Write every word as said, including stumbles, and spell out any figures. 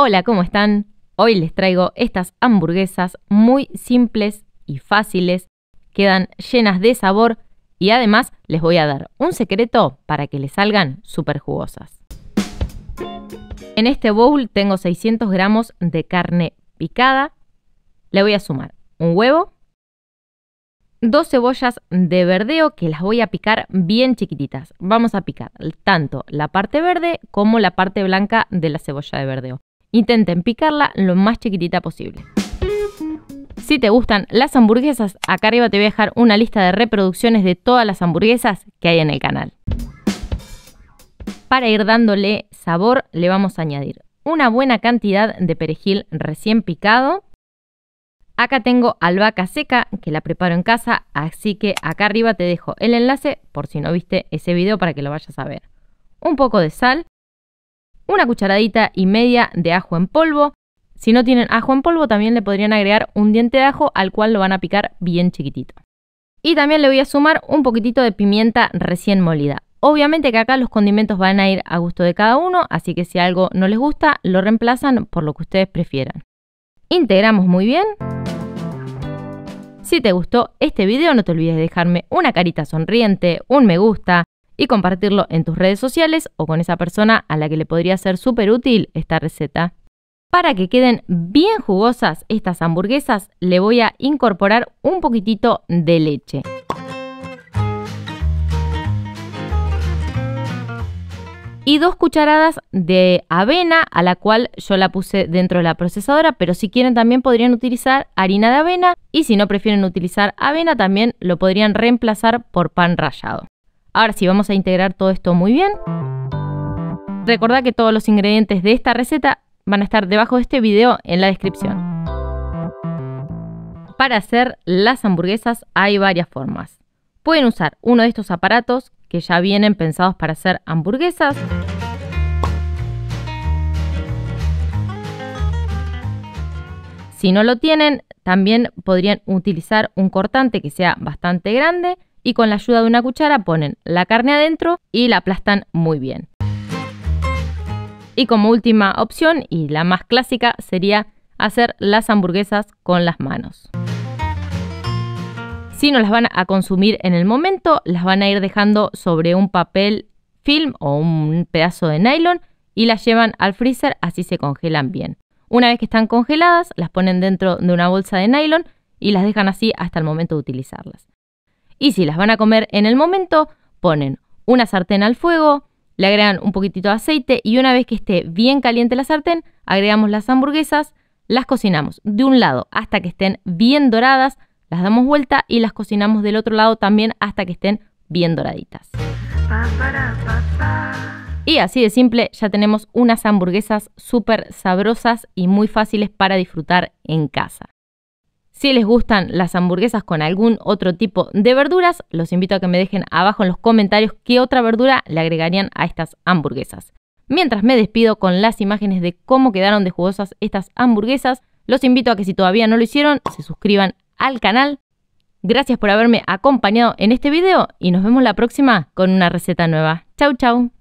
Hola, ¿cómo están? Hoy les traigo estas hamburguesas muy simples y fáciles, quedan llenas de sabor y además les voy a dar un secreto para que les salgan súper jugosas. En este bowl tengo seiscientos gramos de carne picada, le voy a sumar un huevo, dos cebollas de verdeo que las voy a picar bien chiquititas. Vamos a picar tanto la parte verde como la parte blanca de la cebolla de verdeo. Intenten picarla lo más chiquitita posible. Si te gustan las hamburguesas, acá arriba te voy a dejar una lista de reproducciones de todas las hamburguesas que hay en el canal. Para ir dándole sabor, le vamos a añadir una buena cantidad de perejil recién picado. Acá tengo albahaca seca que la preparo en casa, así que acá arriba te dejo el enlace por si no viste ese video para que lo vayas a ver. Un poco de sal. Una cucharadita y media de ajo en polvo. Si no tienen ajo en polvo, también le podrían agregar un diente de ajo al cual lo van a picar bien chiquitito. Y también le voy a sumar un poquitito de pimienta recién molida. Obviamente que acá los condimentos van a ir a gusto de cada uno, así que si algo no les gusta, lo reemplazan por lo que ustedes prefieran. Integramos muy bien. Si te gustó este video, no te olvides de dejarme una carita sonriente, un me gusta, y compartirlo en tus redes sociales o con esa persona a la que le podría ser súper útil esta receta. Para que queden bien jugosas estas hamburguesas, le voy a incorporar un poquitito de leche. Y dos cucharadas de avena, a la cual yo la puse dentro de la procesadora, pero si quieren también podrían utilizar harina de avena, y si no prefieren utilizar avena también lo podrían reemplazar por pan rallado. Ahora sí, vamos a integrar todo esto muy bien. Recordá que todos los ingredientes de esta receta van a estar debajo de este video en la descripción. Para hacer las hamburguesas hay varias formas. Pueden usar uno de estos aparatos que ya vienen pensados para hacer hamburguesas. Si no lo tienen, también podrían utilizar un cortante que sea bastante grande. Y con la ayuda de una cuchara ponen la carne adentro y la aplastan muy bien. Y como última opción y la más clásica sería hacer las hamburguesas con las manos. Si no las van a consumir en el momento, las van a ir dejando sobre un papel film o un pedazo de nylon y las llevan al freezer, así se congelan bien. Una vez que están congeladas, las ponen dentro de una bolsa de nylon y las dejan así hasta el momento de utilizarlas. Y si las van a comer en el momento, ponen una sartén al fuego, le agregan un poquitito de aceite y una vez que esté bien caliente la sartén, agregamos las hamburguesas, las cocinamos de un lado hasta que estén bien doradas, las damos vuelta y las cocinamos del otro lado también hasta que estén bien doraditas. Y así de simple ya tenemos unas hamburguesas súper sabrosas y muy fáciles para disfrutar en casa. Si les gustan las hamburguesas con algún otro tipo de verduras, los invito a que me dejen abajo en los comentarios qué otra verdura le agregarían a estas hamburguesas. Mientras me despido con las imágenes de cómo quedaron de jugosas estas hamburguesas, los invito a que si todavía no lo hicieron, se suscriban al canal. Gracias por haberme acompañado en este video y nos vemos la próxima con una receta nueva. Chau, chau.